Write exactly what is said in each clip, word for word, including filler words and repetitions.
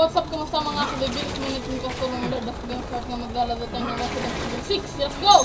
WhatsApp kamusta mga kabibig? Ngunit yung customer mula dakigang card na maglalada tayo ng one seven six. Let's go!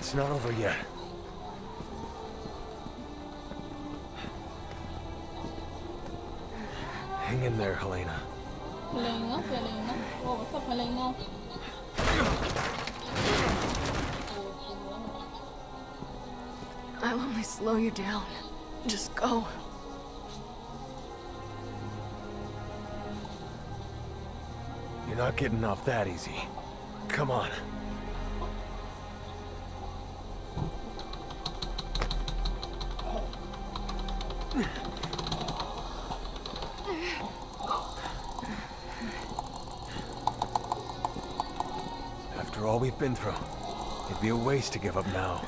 It's not over yet. Hang in there, Helena. Helena, Helena. Oh, what's up, Helena? I'll only slow you down. Just go. You're not getting off that easy. Come on. After all we've been through, it'd be a waste to give up now.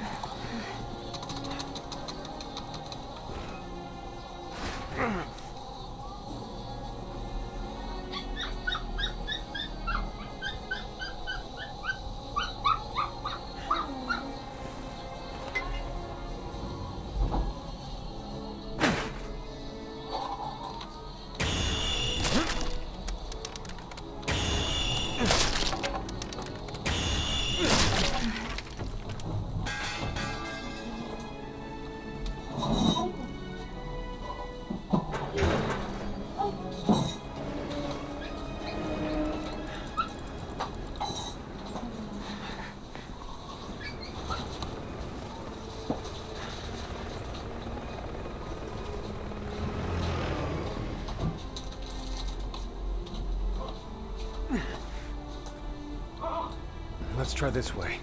Let's try this way.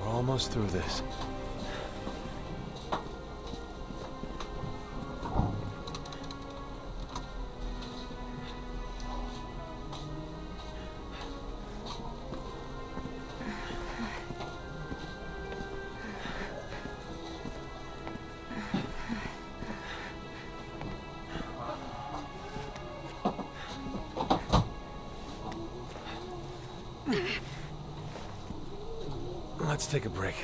We're almost through this. Let's take a break.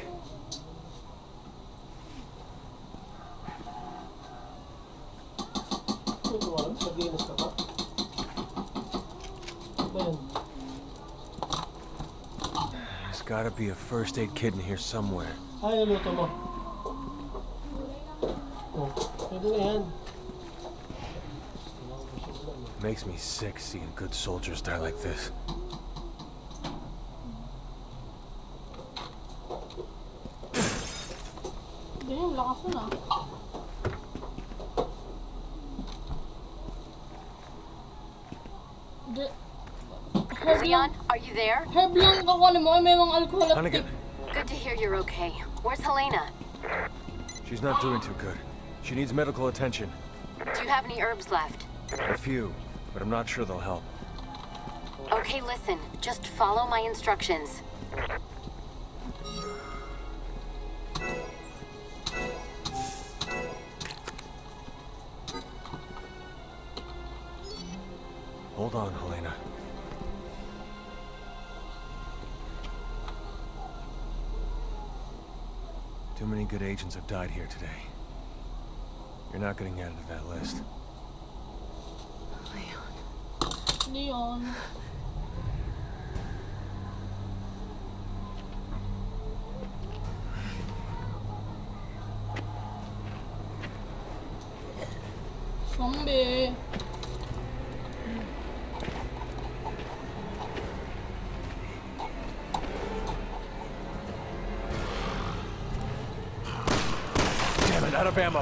There's gotta be a first aid kit in here somewhere. Makes me sick seeing good soldiers die like this. Leon, are you there? Helga. Good to hear you're okay. Where's Helena? She's not doing too good. She needs medical attention. Do you have any herbs left? A few, but I'm not sure they'll help. Okay, listen. Just follow my instructions. Hold on, Helena. Too many good agents have died here today. You're not getting added to that list. Leon. Leon. Zombie. Out of ammo.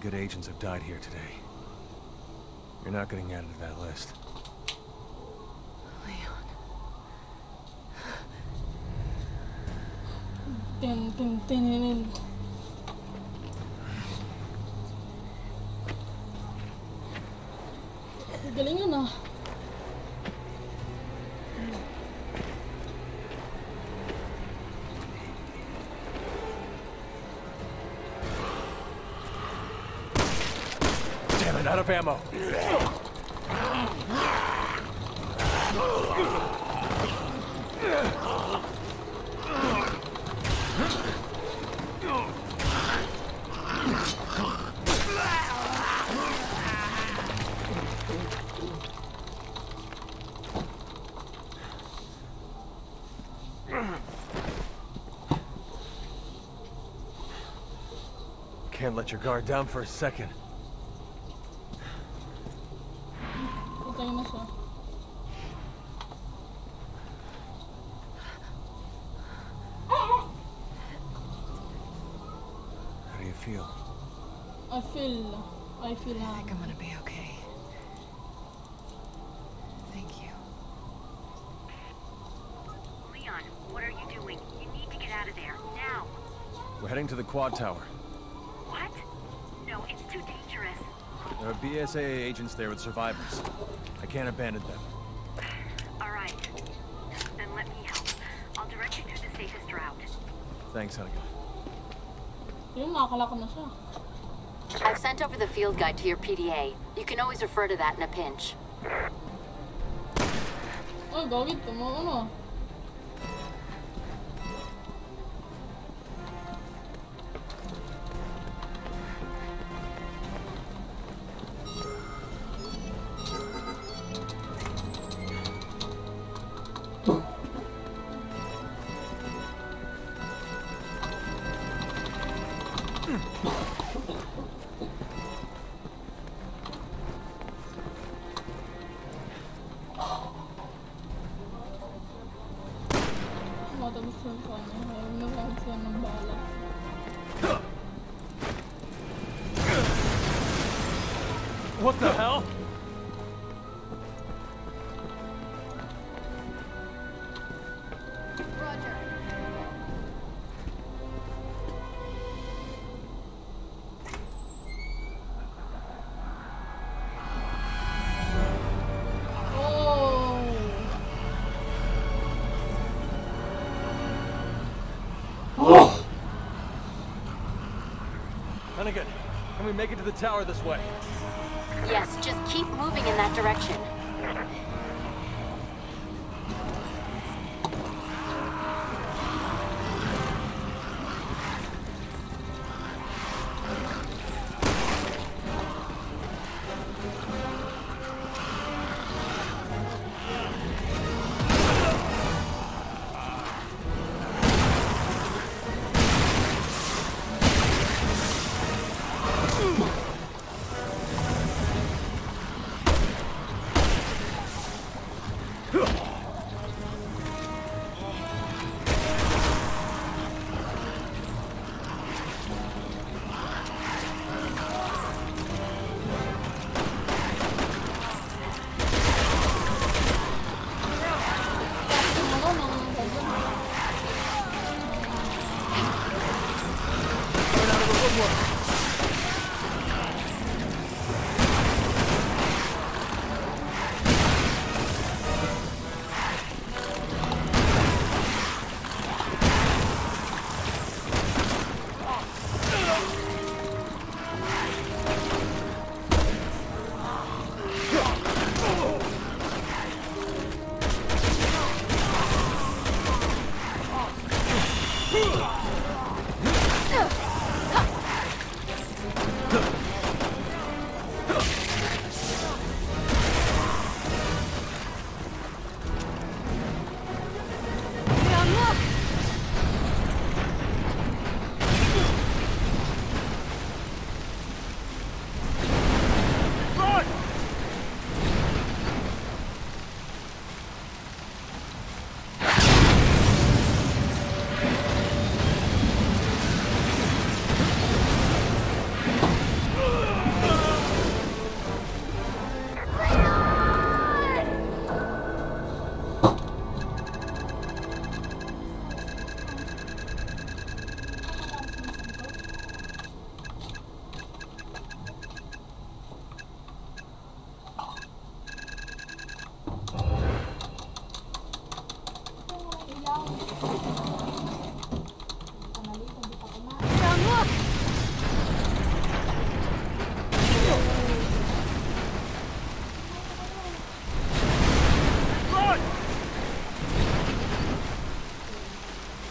Good agents have died here today. You're not getting added to that list. Leon. Galing yun, ah. Out of ammo. Can't let your guard down for a second. I feel like I think I'm gonna be okay. Thank you. Leon, what are you doing? You need to get out of there, now! We're heading to the Quad Tower. What? No, it's too dangerous. There are B S A A agents there with survivors. I can't abandon them. Alright. Then let me help. I'll direct you to the safest route. Thanks, Helga. Yung nakakala ko na siya. I've sent over the field guide to your P D A. You can always refer to that in a pinch. Oh, go get them all. What the hell? Roger. Oh. Oh. Hennigan, can we make it to the tower this way? Yes, just keep moving in that direction.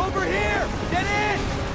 Over here! Get in!